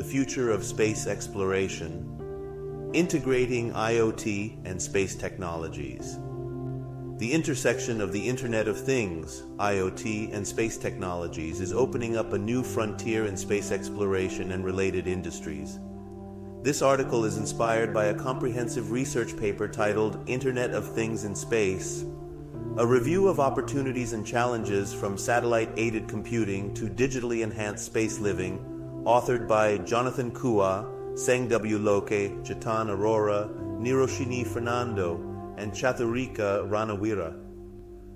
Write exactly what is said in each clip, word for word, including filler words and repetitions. the future of space exploration, integrating IoT and space technologies. The intersection of the Internet of Things, IoT, and space technologies is opening up a new frontier in space exploration and related industries. This article is inspired by a comprehensive research paper titled Internet of Things in Space, a review of opportunities and challenges from satellite-aided computing to digitally enhanced space living, authored by Jonathan Kua, Seng W. Loke, Chetan Arora, Niroshini Fernando, and Chathurika Ranawira.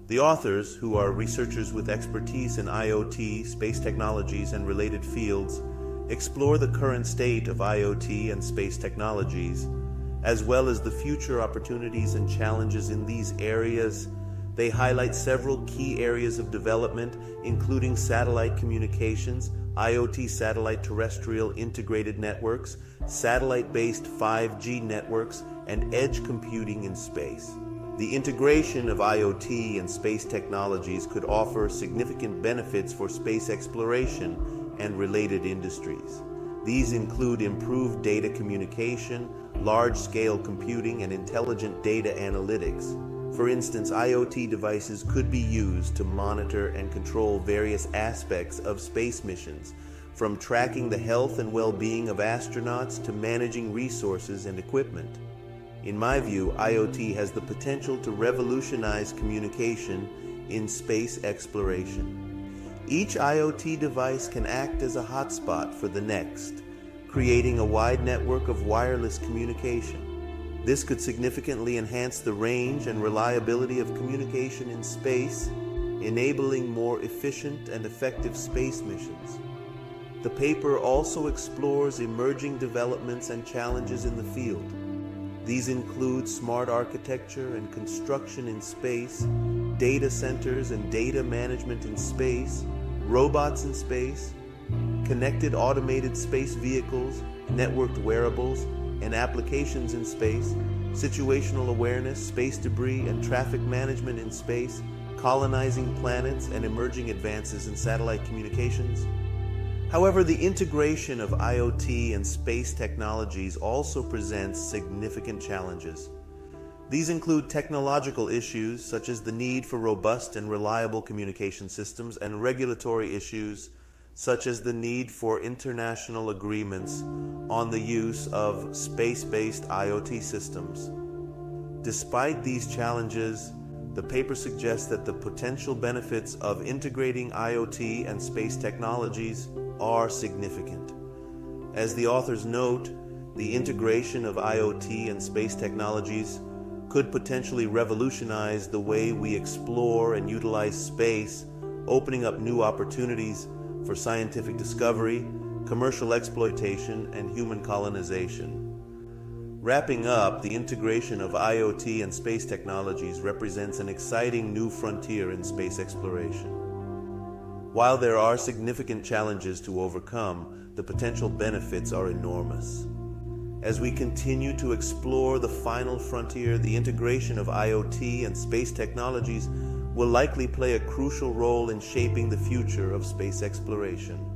The authors, who are researchers with expertise in IoT, space technologies, and related fields, explore the current state of IoT and space technologies, as well as the future opportunities and challenges in these areas. They highlight several key areas of development, including satellite communications, IoT satellite terrestrial integrated networks, satellite-based five G networks, and edge computing in space. The integration of IoT and space technologies could offer significant benefits for space exploration and related industries. These include improved data communication, large-scale computing, and intelligent data analytics. For instance, IoT devices could be used to monitor and control various aspects of space missions, from tracking the health and well-being of astronauts to managing resources and equipment. In my view, IoT has the potential to revolutionize communication in space exploration. Each IoT device can act as a hotspot for the next, creating a wide network of wireless communication. This could significantly enhance the range and reliability of communication in space, enabling more efficient and effective space missions. The paper also explores emerging developments and challenges in the field. These include smart architecture and construction in space, data centers and data management in space, robots in space, connected automated space vehicles, networked wearables, and applications in space, situational awareness, space debris and traffic management in space, colonizing planets, and emerging advances in satellite communications. However, the integration of IoT and space technologies also presents significant challenges. These include technological issues such as the need for robust and reliable communication systems, and regulatory issues such as the need for international agreements on the use of space-based IoT systems. Despite these challenges, the paper suggests that the potential benefits of integrating IoT and space technologies are significant. As the authors note, the integration of IoT and space technologies could potentially revolutionize the way we explore and utilize space, opening up new opportunities for scientific discovery, commercial exploitation, and human colonization. Wrapping up, the integration of IoT and space technologies represents an exciting new frontier in space exploration. While there are significant challenges to overcome, the potential benefits are enormous. As we continue to explore the final frontier, the integration of IoT and space technologies will likely play a crucial role in shaping the future of space exploration.